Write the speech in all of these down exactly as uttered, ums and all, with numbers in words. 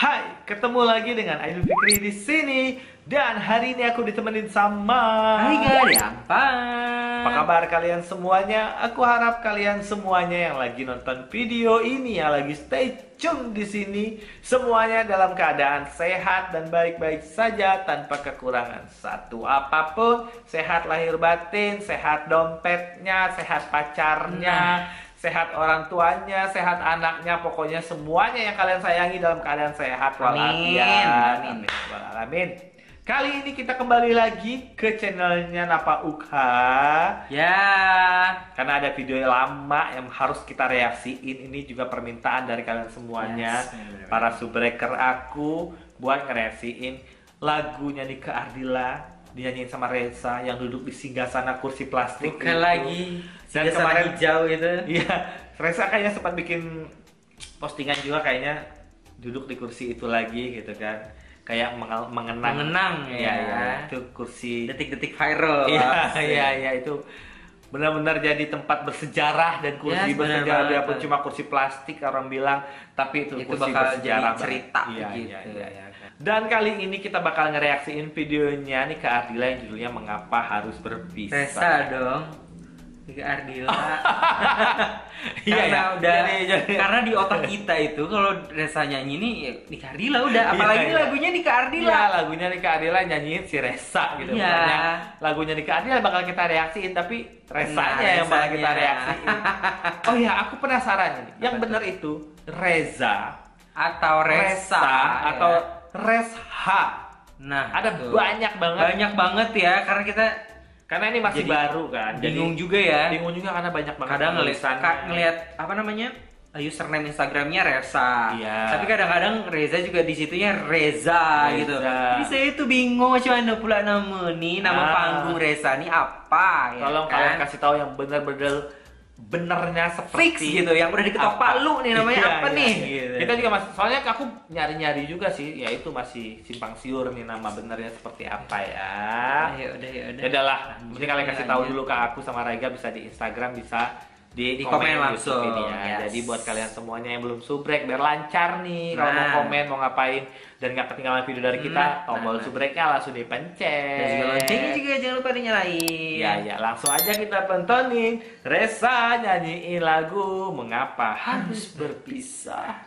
Hai, ketemu lagi dengan Aidil Fikrie di sini. Dan hari ini aku ditemenin sama Hai Gampang. Apa kabar kalian semuanya? Aku harap kalian semuanya yang lagi nonton video ini, yang lagi stay tune di sini, semuanya dalam keadaan sehat dan baik-baik saja tanpa kekurangan satu apapun. Sehat lahir batin, sehat dompetnya, sehat pacarnya, hmm. sehat orang tuanya, sehat anaknya, pokoknya semuanya yang kalian sayangi dalam keadaan sehat walafiat. Amin. Amin. Kali ini kita kembali lagi ke channelnya Napa Uka. Ya, karena ada video lama yang harus kita reaksiin. Ini juga permintaan dari kalian semuanya, yes, para subbreaker aku, buat ngereaksiin lagunya Nike Ardila dinyanyiin sama Reza yang duduk di singgasana kursi plastik. Bukan itu lagi dan kemarin hijau itu. Iya, Reza kayaknya sempat bikin postingan juga kayaknya duduk di kursi itu lagi gitu kan, kayak mengenang mengenang ya, ya, ya. Itu kursi detik-detik viral. Iya iya ya, itu benar-benar jadi tempat bersejarah dan kursi ya, bersejarah walaupun cuma kursi plastik orang bilang, tapi itu, itu kursi bersejarah cerita ya, gitu. Ya, ya, ya. Dan kali ini kita bakal ngereaksiin videonya Nike Ardila yang judulnya Mengapa Harus Berpisah. Reza dong Nike Ardila. Iya ya, udah jadi, jadi. Karena di otak kita itu kalau Reza nyanyi ini Nike Ardila udah, apalagi ya, ya. lagunya Nike Ardila. Ya, lagunya Nike Ardila nyanyiin si Reza gitu. Ya. Makanya lagunya Nike Ardila bakal kita reaksiin, tapi Rezanya nah, yang bakal kita reaksiin. Oh ya, aku penasaran nih. Yang bener itu Reza atau Reza, Reza atau ya. Resha. Nah, ada tuh. banyak banget. Banyak banget ya, karena kita karena ini masih jadi, baru kan. Bingung jadi, juga ya. Bingung juga karena banyak banget. Kadang ngelihat apa namanya? username Instagramnya Reza. Iya. Tapi kadang-kadang Reza juga di situnya Reza, Reza gitu. Jadi saya itu bingung cuman pula nama nih, nama nah. panggung Reza nih apa ya. Tolong kan? Kalian kasih tahu yang benar-benar benernya seperti fix, gitu yang udah diketok palu nih namanya iya, apa iya, nih gitu. Kita juga masih, soalnya aku nyari-nyari juga sih ya, itu masih simpang siur nih nama benernya seperti apa ya. Ya udah ya udah. Udahlah, mungkin kalian kasih tahu dulu ke aku sama Rega, bisa di Instagram, bisa di, di komen, komen langsung ini ya. Yes. Jadi buat kalian semuanya yang belum subrek biar lancar nih, nah. kalau mau komen mau ngapain dan nggak ketinggalan video dari kita, nah, tombol nah, subreknya langsung dipencet. Dan juga loncengnya juga jangan lupa dinyalain. Ya ya, langsung aja kita pentonin Reza nyanyiin lagu Mengapa Harus Berpisah.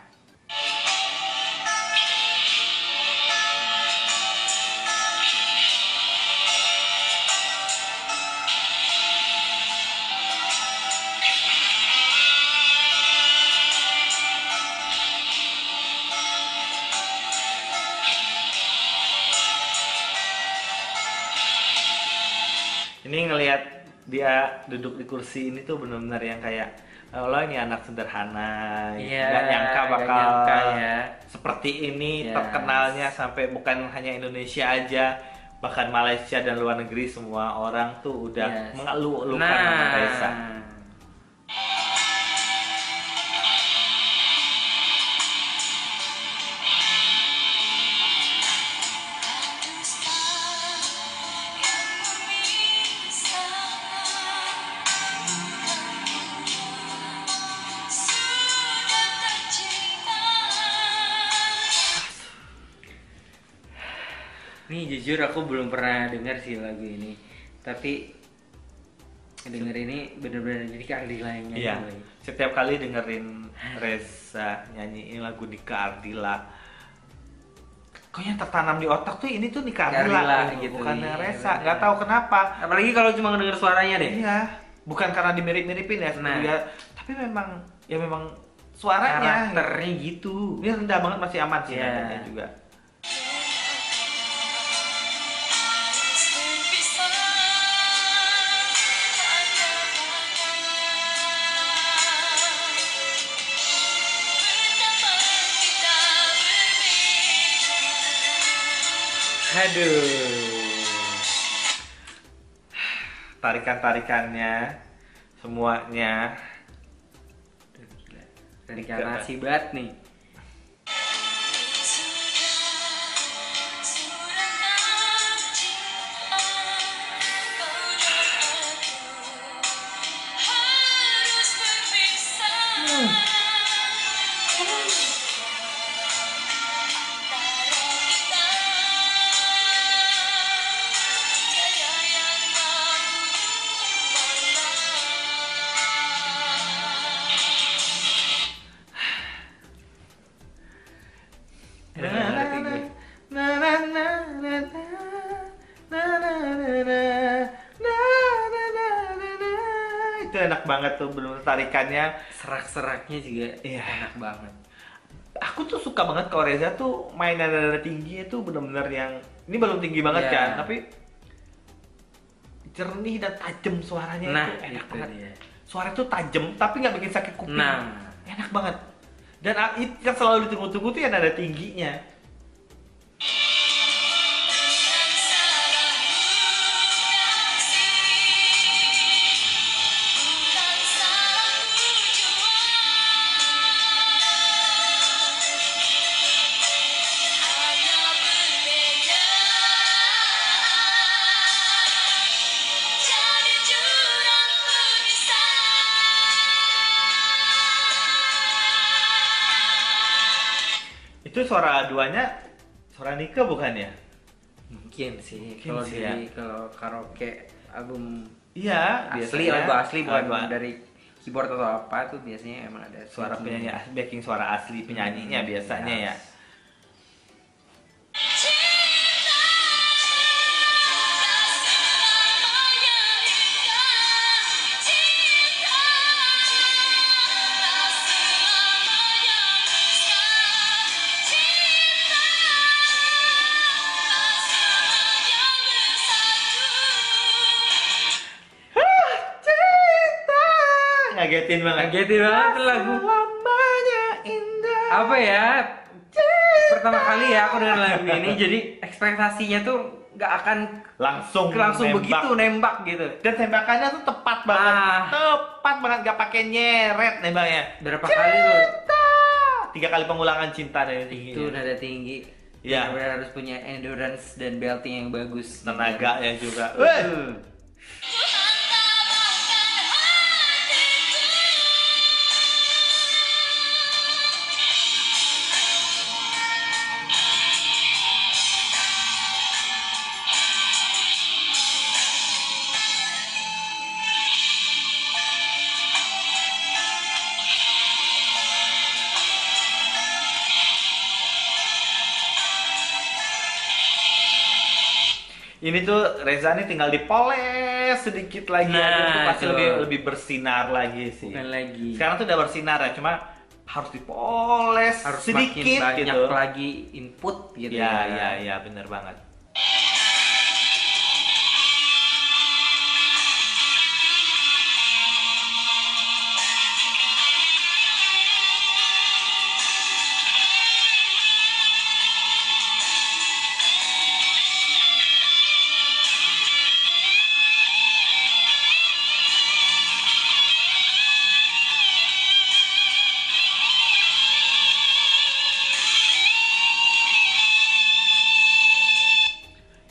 Ini ngelihat dia duduk di kursi ini tuh benar-benar yang kayak Allah, ini anak sederhana, yeah, nggak nyangka bakal gak nyangka, ya. seperti ini yes. terkenalnya sampai bukan hanya Indonesia aja, bahkan Malaysia dan luar negeri semua orang tuh udah yes. mengeluh-eluhkan nah. Reza. Nih jujur aku belum pernah dengar sih lagu ini, tapi denger ini bener-bener jadi Nike Ardila yang nyanyi. Iya. Setiap kali dengerin Reza nyanyiin lagu Nike Ardila, koknya tertanam di otak tuh ini tuh Nike Ardila gitu, bukan iya, Reza. Bener. Gak tahu kenapa. Apalagi kalau cuma denger suaranya deh. Iya. Bukan karena dimirip-miripin ya, nah. dia, tapi memang ya memang suaranya karakternya gitu. Ini rendah banget, masih aman sih yeah. nadanya juga. Aduh, tarikan-tarikannya semuanya tarikan nasi banget nih. Hmm. enak banget tuh, bener-bener tarikannya, serak-seraknya juga iya, enak banget. Aku tuh suka banget kalau Reza tuh mainan dada tinggi itu bener-bener yang ini belum tinggi banget yeah, kan, tapi jernih dan tajam suaranya. Nah, itu enak banget ya. Suara itu tajam tapi nggak bikin sakit kuping. Nah, enak banget. Dan yang selalu ditunggu-tunggu tuh yang dada tingginya. Itu suara duanya suara Nike bukan ya? Mungkin sih. Mungkin kalau sih di, ya, kalau karaoke album iya, asli lagu asli bukan album dari keyboard atau apa tuh biasanya emang ada suara penyanyi, backing suara asli penyanyinya hmm, biasanya yes, ya. Ngagetin banget. Ngagetin banget lagu. Selamanya indah. Apa ya? Pertama kali ya aku dengar lagu ini, jadi ekspektasinya tuh nggak akan langsung langsung nembak, begitu nembak gitu. Dan tembakannya tuh tepat banget. Ah. Tepat banget, nggak pakai nyeret nembaknya. Berapa cinta kali tuh? Tiga kali pengulangan cinta dari tinggi. Itu nada tinggi. Ya. Benar-benar harus punya endurance dan belting yang bagus. Tenaga ya juga. Uh. Ini tuh Reza nih tinggal dipoles sedikit lagi nah, aja tuh pasti lebih lebih bersinar lagi sih. Bukan lagi. Sekarang tuh udah bersinar ya, cuma harus dipoles harus sedikit makin banyak gitu, lagi input gitu ya. Iya iya iya bener banget.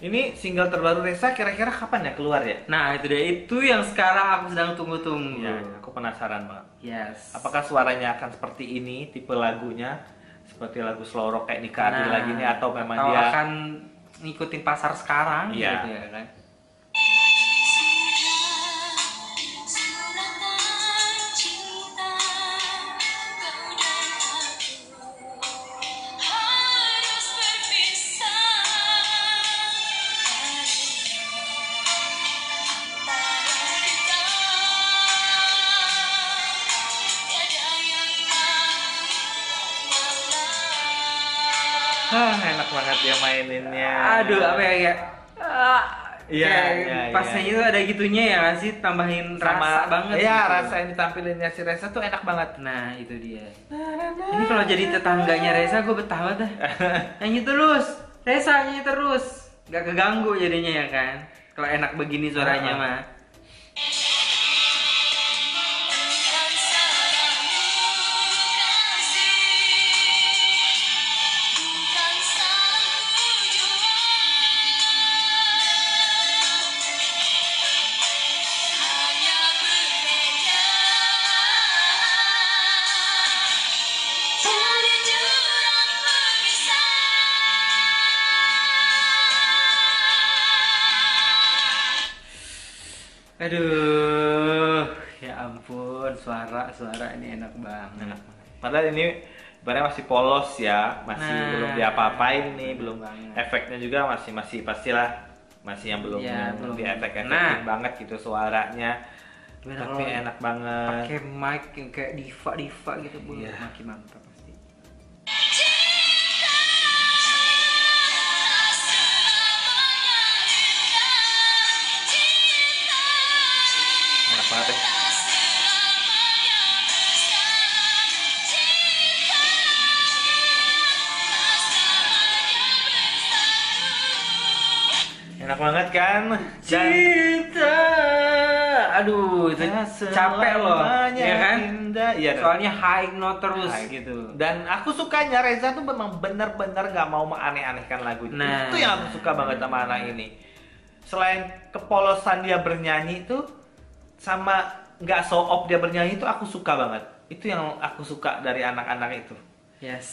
Ini single terbaru Reza kira-kira kapan ya keluar ya? Nah itu deh, itu yang sekarang aku sedang tunggu-tunggu ya, aku penasaran banget. Yes. Apakah suaranya akan seperti ini, tipe lagunya seperti lagu slow rock kayak Nike Ardila nah, lagi ini atau memang atau dia akan ngikutin pasar sekarang ya, gitu ya kan? Ah, enak banget ya maininnya. Aduh, apa ya? Iya, ah, ya, ya, pasnya ya, itu ada gitunya ya kan sih, tambahin sama, rasa banget. Iya, gitu, rasa yang ditampilinnya si Reza tuh enak banget. Nah, itu dia. Ini kalau jadi tetangganya Reza, gue betah dah. Nyanyi terus, Reza nyanyi terus, gak keganggu jadinya ya kan. Kalau enak begini suaranya mah. Aduh, ya ampun, suara-suara ini enak banget. Enak banget. Padahal ini barangnya masih polos ya, masih nah, belum diapa-apain nih, belum banget. Efeknya juga masih masih pastilah masih yang belum ya, belum diefek-efekin nah, banget gitu suaranya. Gimana tapi enak banget. Pakai mic yang kayak diva-diva gitu, Bu. Iya, makin mantap pasti. Enak banget ya. Enak banget kan? Dan aduh, itu ya, capek loh, ya kan? Ya, soalnya high note terus high, gitu. Dan aku sukanya Reza tuh memang bener-bener gak mau menganeh-anehkan lagu itu. Nah, itu yang aku suka banget sama anak ini. Selain kepolosan dia bernyanyi itu, sama gak show off dia bernyanyi itu aku suka banget. Itu yang aku suka dari anak-anak itu. Yes.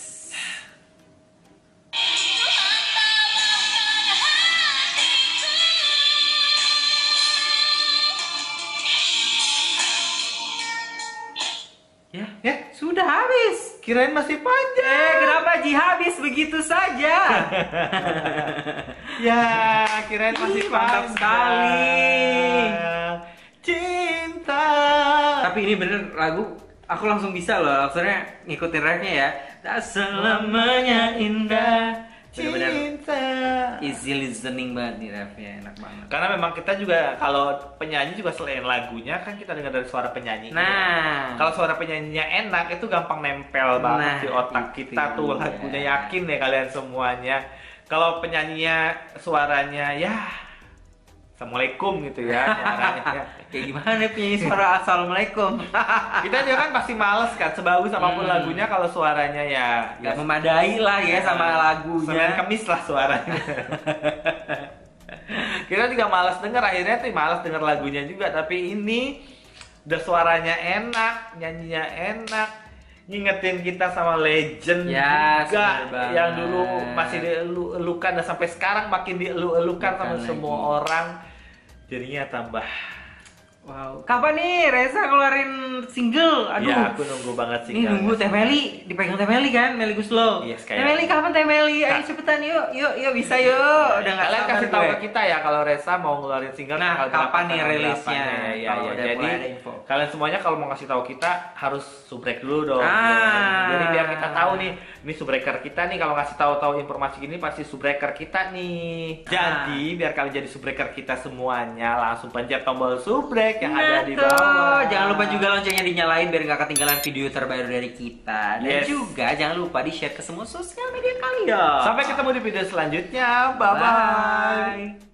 Ya, ya sudah habis. Kirain masih panjang. Eh, kenapa Ji habis begitu saja? Ya, kirain masih panjang sekali. Cinta. Tapi ini bener lagu, aku langsung bisa loh. Maksudnya ngikutin refnya ya. Tak selamanya indah. Bener-bener cinta. Easy listening banget nih refnya, enak banget. Karena memang kita juga kalau penyanyi juga selain lagunya kan kita dengar dari suara penyanyi. Nah, kalau suara penyanyinya enak itu gampang nempel banget nah, di otak kita tuh ya. Lagunya yakin ya kalian semuanya. Kalau penyanyinya suaranya ya Assalamualaikum gitu ya, suaranya. Kayak gimana penyanyi suara Assalamualaikum? Kita juga kan pasti males kan, sebagus apapun hmm. lagunya kalau suaranya ya gak memadai lah ya sama lagunya. Semen kemis lah suaranya. Kita juga males denger, akhirnya tuh males denger lagunya juga. Tapi ini udah suaranya enak, nyanyinya enak, ngingetin kita sama legend ya, juga yang dulu masih dielu-elukan dan sampai sekarang makin dielu-elukan sama lagi. Semua orang. Jadinya tambah wow. Kapan nih Reza keluarin single? Aduh, ya, aku nunggu banget single. Nih nunggu Teh Meli, dipegang Teh Meli kan, Meli Guslo. Yes, Teh Meli kapan Teh Meli? Ayo cepetan yuk, yuk, yuk bisa yuk. Udah kalian kasih tahu ke kita ya kalau Reza mau ngeluarin single. Nah, kapan nih rilisnya? Ya, ya, jadi kalian semuanya kalau mau kasih tahu kita harus subrek dulu dong. Ah. Jadi biar kita tahu nih, ini subreker kita nih kalau ngasih tahu-tahu informasi gini pasti subreker kita nih. Jadi ah. biar kalian jadi subreker kita semuanya langsung pencet tombol subrek yang nah, ada di bawah. Jangan lupa juga loncengnya dinyalain biar nggak ketinggalan video terbaru dari kita. Dan yes. juga jangan lupa di share ke semua sosial media kalian. Sampai ketemu di video selanjutnya. Bye bye. Bye.